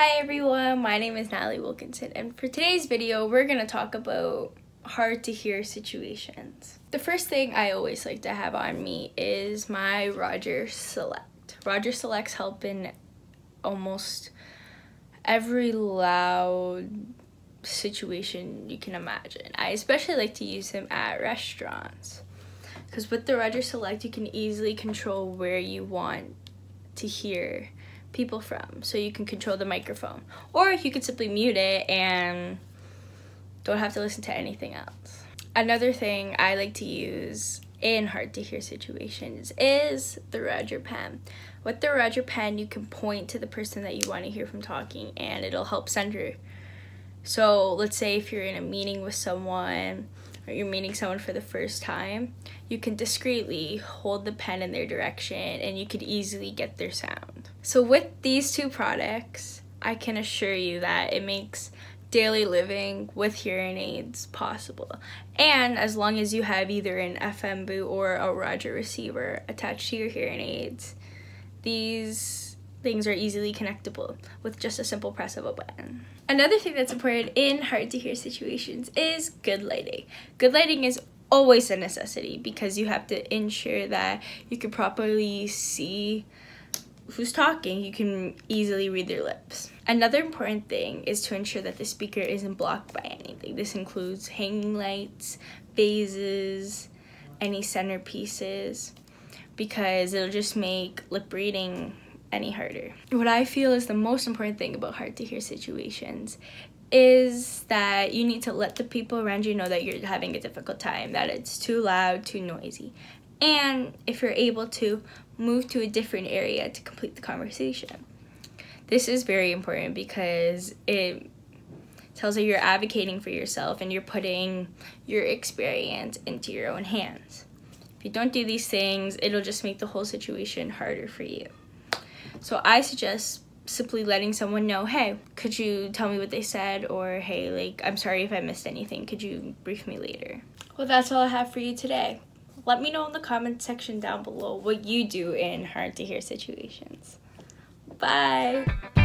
Hi everyone, my name is Natalie Wilkinson, and for today's video we're going to talk about hard to hear situations. The first thing I always like to have on me is my Roger Select. Roger Select's help in almost every loud situation you can imagine. I especially like to use them at restaurants, because with the Roger Select you can easily control where you want to hear people from, so you can control the microphone, or you could simply mute it and don't have to listen to anything else. Another thing I like to use in hard to hear situations is the Roger Pen. With the Roger Pen you can point to the person that you want to hear from talking, and it'll help center. So let's say if you're in a meeting with someone, or you're meeting someone for the first time, you can discreetly hold the pen in their direction and you could easily get their sound. So with these two products, I can assure you that it makes daily living with hearing aids possible. And as long as you have either an FM boot or a Roger receiver attached to your hearing aids, these things are easily connectable with just a simple press of a button. Another thing that's important in hard to hear situations is good lighting. Good lighting is always a necessity because you have to ensure that you can properly see who's talking. You can easily read their lips. Another important thing is to ensure that the speaker isn't blocked by anything. This includes hanging lights, vases, any centerpieces, because it'll just make lip reading any harder. What I feel is the most important thing about hard to hear situations is that you need to let the people around you know that you're having a difficult time, that it's too loud, too noisy, and if you're able to, move to a different area to complete the conversation. This is very important because it tells that you're advocating for yourself and you're putting your experience into your own hands. If you don't do these things, it'll just make the whole situation harder for you. So I suggest simply letting someone know, hey, could you tell me what they said? Or hey, like, I'm sorry if I missed anything. Could you brief me later? Well, that's all I have for you today. Let me know in the comment section down below what you do in hard to hear situations. Bye.